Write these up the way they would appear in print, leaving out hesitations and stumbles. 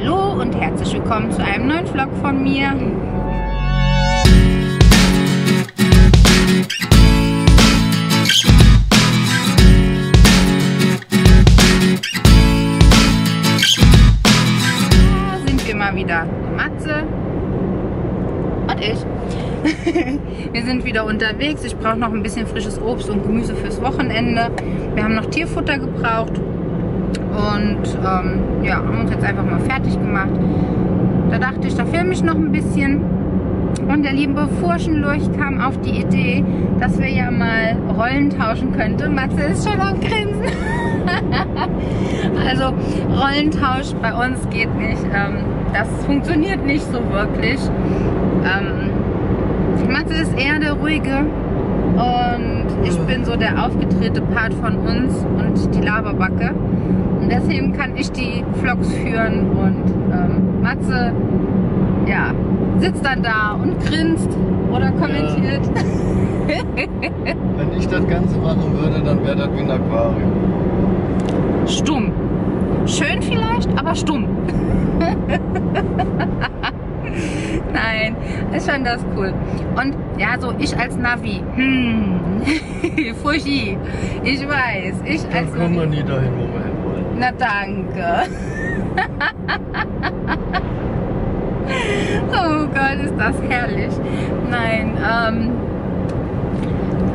Hallo und herzlich willkommen zu einem neuen Vlog von mir. Da sind wir mal wieder, Matze und ich. Wir sind wieder unterwegs. Ich brauche noch ein bisschen frisches Obst und Gemüse fürs Wochenende. Wir haben noch Tierfutter gebraucht. Und ja, haben uns jetzt einfach mal fertig gemacht. Da dachte ich, da filme ich noch ein bisschen. Und der liebe Furchenlurch kam auf die Idee, dass wir ja mal Rollen tauschen könnten. Matze ist schon am Grinsen. Also Rollentausch bei uns geht nicht. Das funktioniert nicht so wirklich. Matze ist eher der Ruhige. Und ich bin so der aufgedrehte Part von uns und die Laberbacke. Und deswegen kann ich die Vlogs führen und Matze, ja, sitzt dann da und grinst oder kommentiert. Ja. Wenn ich das Ganze machen würde, dann wäre das wie ein Aquarium. Stumm. Schön vielleicht, aber stumm. Nein, ist schon das cool. Und ja, so ich als Navi. Furchi, ich weiß. Ich als Navi. Da kommen wir nie dahin, wo wir hin wollen. Na danke. Oh Gott, ist das herrlich. Nein,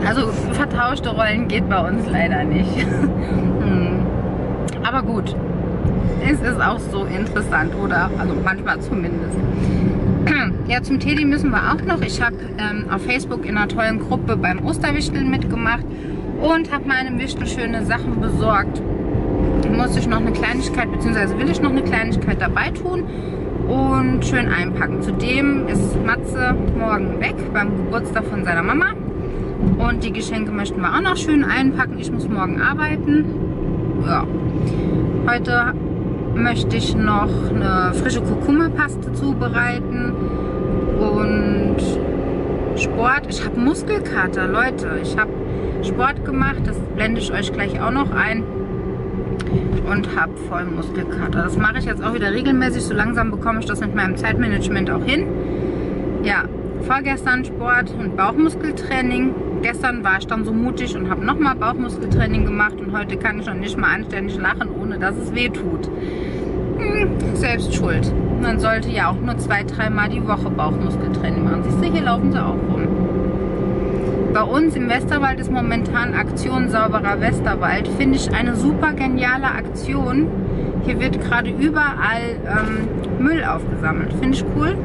also vertauschte Rollen geht bei uns leider nicht. Aber gut. Es ist auch so interessant, oder? Also manchmal zumindest. Ja, zum Teddy müssen wir auch noch. Ich habe auf Facebook in einer tollen Gruppe beim Osterwichteln mitgemacht und habe meinem Wichtel schöne Sachen besorgt. Muss ich noch eine Kleinigkeit, beziehungsweise will ich noch eine Kleinigkeit dabei tun und schön einpacken. Zudem ist Matze morgen weg beim Geburtstag von seiner Mama. Und die Geschenke möchten wir auch noch schön einpacken. Ich muss morgen arbeiten. Ja. Heute möchte ich noch eine frische Kurkuma-Paste zubereiten und Sport. Ich habe Muskelkater, Leute. Ich habe Sport gemacht, das blende ich euch gleich auch noch ein und habe voll Muskelkater. Das mache ich jetzt auch wieder regelmäßig. So langsam bekomme ich das mit meinem Zeitmanagement auch hin. Ja, vorgestern Sport und Bauchmuskeltraining. Gestern war ich dann so mutig und habe nochmal Bauchmuskeltraining gemacht und heute kann ich noch nicht mal anständig lachen, ohne dass es weh tut. Selbst schuld. Man sollte ja auch nur 2-3 Mal die Woche Bauchmuskeltraining machen. Siehst du, hier laufen sie auch rum. Bei uns im Westerwald ist momentan Aktion Sauberer Westerwald. Finde ich eine super geniale Aktion. Hier wird gerade überall Müll aufgesammelt. Finde ich cool.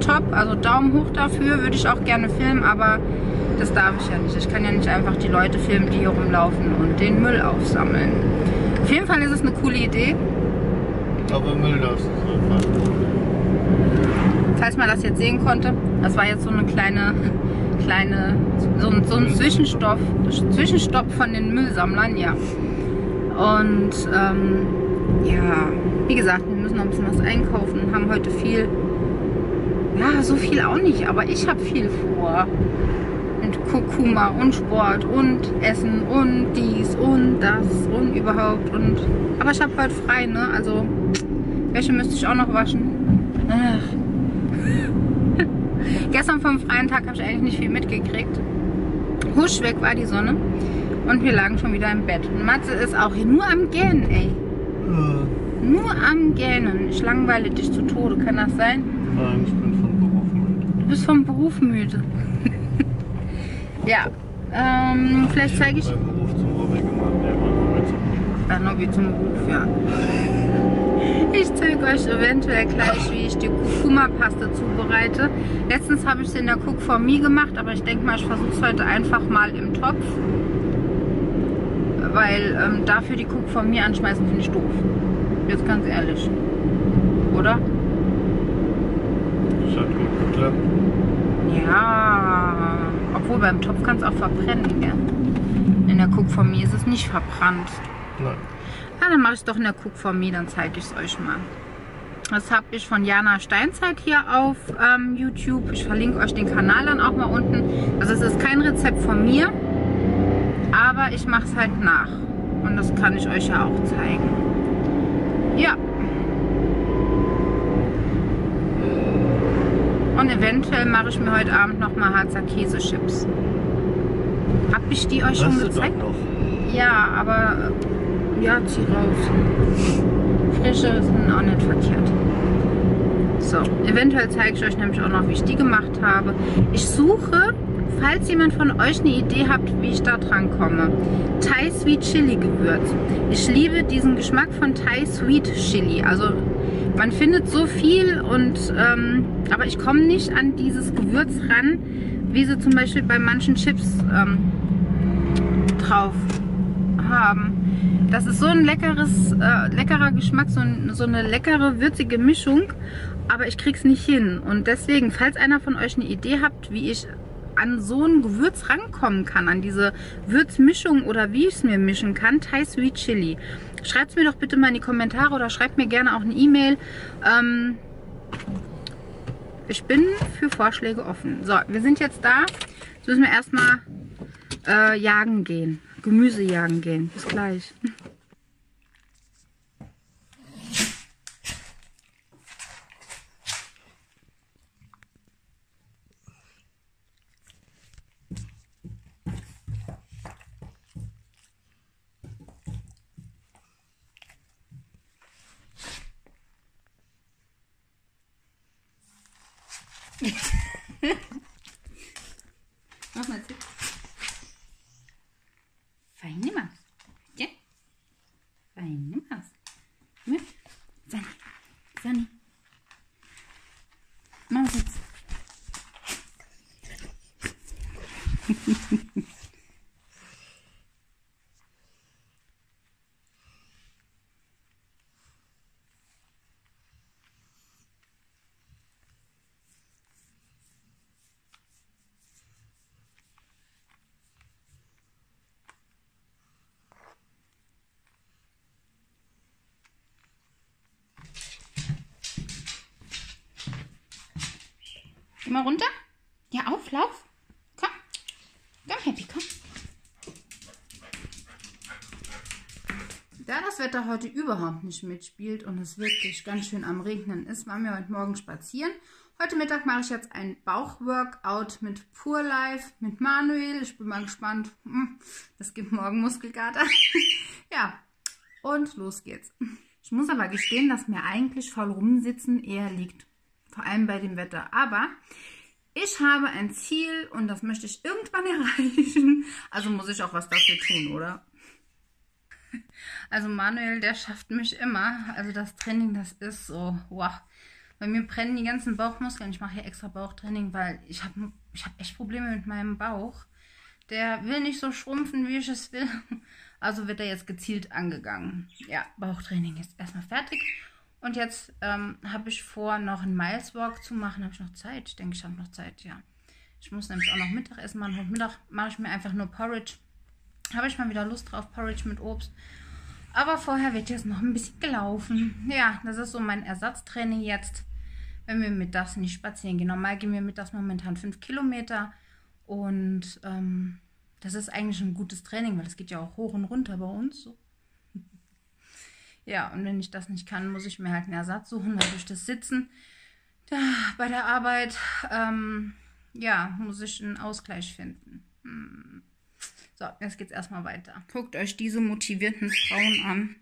Top. Also Daumen hoch dafür. Würde ich auch gerne filmen, aber das darf ich ja nicht. Ich kann ja nicht einfach die Leute filmen, die hier rumlaufen und den Müll aufsammeln. Auf jeden Fall ist es eine coole Idee. Aber Müll darfst du nicht machen. Falls man das jetzt sehen konnte, das war jetzt so eine kleine, so ein Zwischenstopp von den Müllsammlern, ja. Und ja, wie gesagt, wir müssen noch ein bisschen was einkaufen, haben heute viel, ja, so viel auch nicht, aber ich habe viel vor. Und Kurkuma und Sport und Essen und dies und das und überhaupt. Und aber ich habe heute frei, ne? Also Wäsche müsste ich auch noch waschen. Gestern vom freien Tag habe ich eigentlich nicht viel mitgekriegt. Husch weg war die Sonne und wir lagen schon wieder im Bett. Und Matze ist auch hier nur am Gähnen, ey. Nur am Gähnen. Ich langweile dich zu Tode, kann das sein? Nein, ich bin vom Beruf müde. Du bist vom Beruf müde. Ja, vielleicht zeige ich... Ich zeige euch eventuell gleich, wie ich die Kurkuma-Paste zubereite. Letztens habe ich sie in der Cook4Me gemacht, aber ich denke mal, ich versuche es heute einfach mal im Topf. Weil dafür die Cook4Me anschmeißen, finde ich doof. Jetzt ganz ehrlich. Oder? Das hat gut geklappt. Ja... Obwohl, beim Topf kann es auch verbrennen, gell? In der Cook4Me ist es nicht verbrannt. Nein. Ah, dann mache ich es doch in der Cook4Me, dann zeige ich es euch mal. Das habe ich von Jana Steinzeit hier auf YouTube. Ich verlinke euch den Kanal dann auch mal unten. Also es ist kein Rezept von mir, aber ich mache es halt nach. Und das kann ich euch ja auch zeigen. Ja. eventuell mache ich mir heute Abend nochmal Harzer Käsechips. Hab ich die euch schon gezeigt? Ja, aber ja, zieh raus. Frische sind auch nicht verkehrt. So, eventuell zeige ich euch nämlich auch noch, wie ich die gemacht habe. Ich suche, falls jemand von euch eine Idee habt, wie ich da dran komme, Thai Sweet Chili Gewürz. Ich liebe diesen Geschmack von Thai Sweet Chili. Also man findet so viel und aber ich komme nicht an dieses Gewürz ran, wie sie zum Beispiel bei manchen Chips drauf haben. Das ist so ein leckerer Geschmack, so eine leckere, würzige Mischung, aber ich krieg's nicht hin. Und deswegen, falls einer von euch eine Idee habt, wie ich an so ein Gewürz rankommen kann, an diese Würzmischung oder wie ich es mir mischen kann, Thai Sweet Chili. Schreibt es mir doch bitte mal in die Kommentare oder schreibt mir gerne auch eine E-Mail. Ich bin für Vorschläge offen. So, wir sind jetzt da. Jetzt müssen wir erstmal jagen gehen. Gemüse jagen gehen. Bis gleich. Mach mal zu. Feine Maus. Ja. Feine Maus. Mit. Sunny. Sunny. Maus jetzt. Mal runter. Ja, auf, lauf. Komm. Komm, Happy, komm. Da das Wetter heute überhaupt nicht mitspielt und es wirklich ganz schön am Regnen ist, waren wir heute Morgen spazieren. Heute Mittag mache ich jetzt ein Bauchworkout mit Pure Life, mit Manuel. Ich bin mal gespannt. Das gibt morgen Muskelkater. Ja, und los geht's. Ich muss aber gestehen, dass mir eigentlich voll rumsitzen eher liegt. Vor allem bei dem Wetter. Aber ich habe ein Ziel und das möchte ich irgendwann erreichen. Also muss ich auch was dafür tun, oder? Also Manuel, der schafft mich immer. Also das Training, das ist so, wow. Bei mir brennen die ganzen Bauchmuskeln. Ich mache hier extra Bauchtraining, weil ich hab echt Probleme mit meinem Bauch. Der will nicht so schrumpfen, wie ich es will. Also wird er jetzt gezielt angegangen. Ja, Bauchtraining ist erstmal fertig. Und jetzt habe ich vor, noch einen Miles Walk zu machen. Habe ich noch Zeit? Ich denke, ich habe noch Zeit, ja. Ich muss nämlich auch noch Mittagessen machen. Heute Mittag mache ich mir einfach nur Porridge. Habe ich mal wieder Lust drauf, Porridge mit Obst. Aber vorher wird jetzt noch ein bisschen gelaufen. Ja, das ist so mein Ersatztraining jetzt, wenn wir mittags nicht spazieren gehen. Normal gehen wir mittags momentan 5 Kilometer. Und das ist eigentlich ein gutes Training, weil es geht ja auch hoch und runter bei uns so. Ja, und wenn ich das nicht kann, muss ich mir halt einen Ersatz suchen, weil durch das Sitzen bei der Arbeit, ja, muss ich einen Ausgleich finden. So, jetzt geht's erstmal weiter. Guckt euch diese motivierten Frauen an.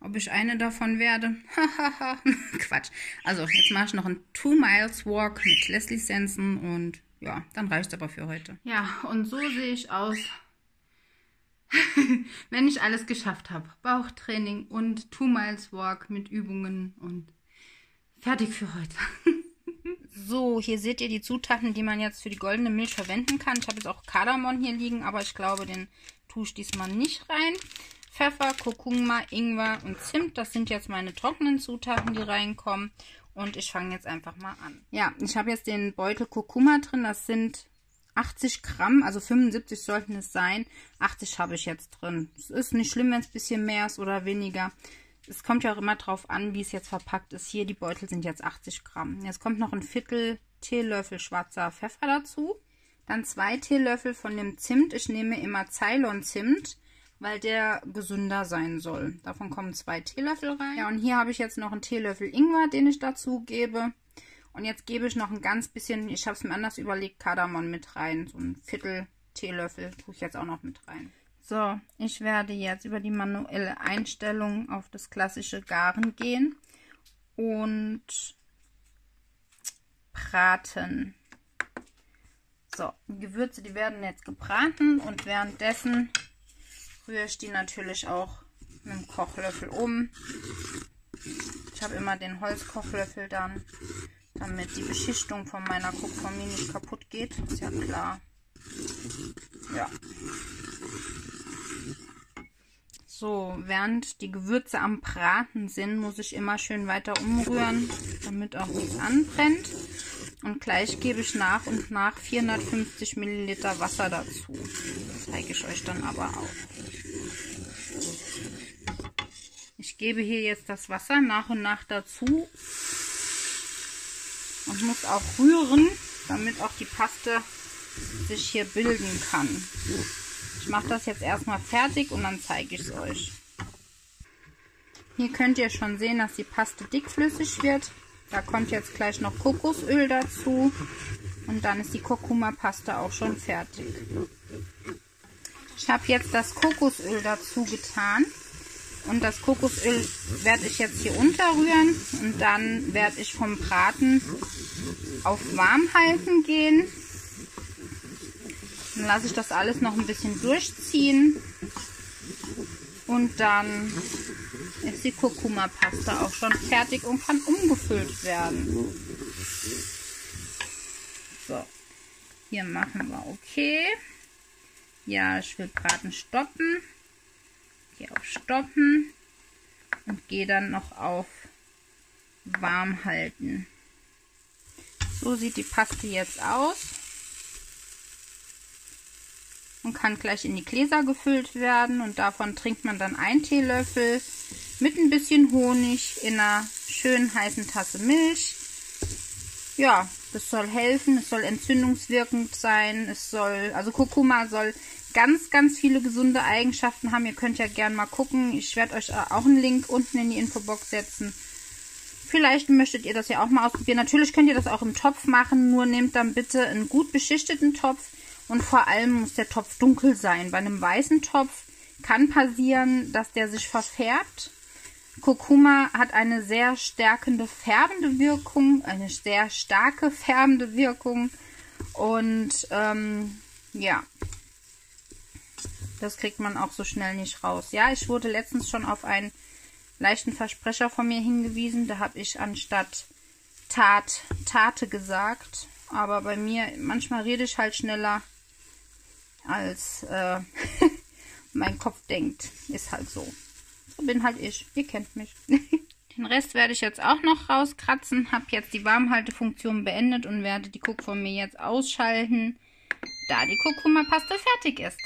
Ob ich eine davon werde? Hahaha, Quatsch. Also, jetzt mache ich noch einen 2-Miles-Walk mit Leslie Sansone und ja, dann reicht's aber für heute. Ja, und so sehe ich aus, wenn ich alles geschafft habe. Bauchtraining und 2-Miles-Walk mit Übungen und fertig für heute. So, hier seht ihr die Zutaten, die man jetzt für die goldene Milch verwenden kann. Ich habe jetzt auch Kardamom hier liegen, aber ich glaube, den tue ich diesmal nicht rein. Pfeffer, Kurkuma, Ingwer und Zimt, das sind jetzt meine trockenen Zutaten, die reinkommen. Und ich fange jetzt einfach mal an. Ja, ich habe jetzt den Beutel Kurkuma drin, das sind 80 Gramm, also 75 sollten es sein. 80 habe ich jetzt drin. Es ist nicht schlimm, wenn es ein bisschen mehr ist oder weniger. Es kommt ja auch immer drauf an, wie es jetzt verpackt ist. Hier, die Beutel sind jetzt 80 Gramm. Jetzt kommt noch ein Viertel Teelöffel schwarzer Pfeffer dazu. Dann 2 Teelöffel von dem Zimt. Ich nehme immer Ceylon Zimt, weil der gesünder sein soll. Davon kommen 2 Teelöffel rein. Ja, und hier habe ich jetzt noch einen Teelöffel Ingwer, den ich dazu gebe. Und jetzt gebe ich noch ein ganz bisschen, ich habe es mir anders überlegt, Kardamom mit rein. So ein Viertel Teelöffel tue ich jetzt auch noch mit rein. So, ich werde jetzt über die manuelle Einstellung auf das klassische Garen gehen und braten. So, die Gewürze, die werden jetzt gebraten und währenddessen rühre ich die natürlich auch mit dem Kochlöffel um. Ich habe immer den Holzkochlöffel dann, damit die Beschichtung von meiner Cook4Me nicht kaputt geht. Ist ja klar. Ja. So, während die Gewürze am Braten sind, muss ich immer schön weiter umrühren, damit auch nichts anbrennt. Und gleich gebe ich nach und nach 450 Milliliter Wasser dazu. Das zeige ich euch dann aber auch. Ich gebe hier jetzt das Wasser nach und nach dazu und muss auch rühren, damit auch die Paste sich hier bilden kann. Ich mache das jetzt erstmal fertig und dann zeige ich es euch. Hier könnt ihr schon sehen, dass die Paste dickflüssig wird. Da kommt jetzt gleich noch Kokosöl dazu und dann ist die Kurkuma-Paste auch schon fertig. Ich habe jetzt das Kokosöl dazu getan und das Kokosöl werde ich jetzt hier unterrühren und dann werde ich vom Braten auf warm halten gehen. Dann lasse ich das alles noch ein bisschen durchziehen und dann ist die Kurkuma-Paste auch schon fertig und kann umgefüllt werden. So, hier machen wir okay. Ja, ich will Braten stoppen. Gehe auf Stoppen und gehe dann noch auf Warm halten. So sieht die Paste jetzt aus. Und kann gleich in die Gläser gefüllt werden und davon trinkt man dann 1 Teelöffel mit ein bisschen Honig in einer schönen heißen Tasse Milch. Ja, das soll helfen, es soll entzündungswirkend sein, es soll, also Kurkuma soll ganz, ganz viele gesunde Eigenschaften haben. Ihr könnt ja gerne mal gucken, ich werde euch auch einen Link unten in die Infobox setzen. Vielleicht möchtet ihr das ja auch mal ausprobieren. Natürlich könnt ihr das auch im Topf machen, nur nehmt dann bitte einen gut beschichteten Topf. Und vor allem muss der Topf dunkel sein. Bei einem weißen Topf kann passieren, dass der sich verfärbt. Kurkuma hat eine sehr stärkende färbende Wirkung, eine sehr starke färbende Wirkung. Und ja, das kriegt man auch so schnell nicht raus. Ja, ich wurde letztens schon auf einen leichten Versprecher von mir hingewiesen. Da habe ich anstatt Tat, Tate gesagt. Aber bei mir, manchmal rede ich halt schneller, als mein Kopf denkt. Ist halt so. So bin halt ich. Ihr kennt mich. Den Rest werde ich jetzt auch noch rauskratzen. Habe jetzt die Warmhaltefunktion beendet und werde die Cook4Me jetzt ausschalten, da die Kurkuma-Paste fertig ist.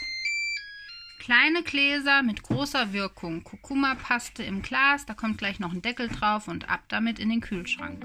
Kleine Gläser mit großer Wirkung. Kurkuma-Paste im Glas. Da kommt gleich noch ein Deckel drauf und ab damit in den Kühlschrank.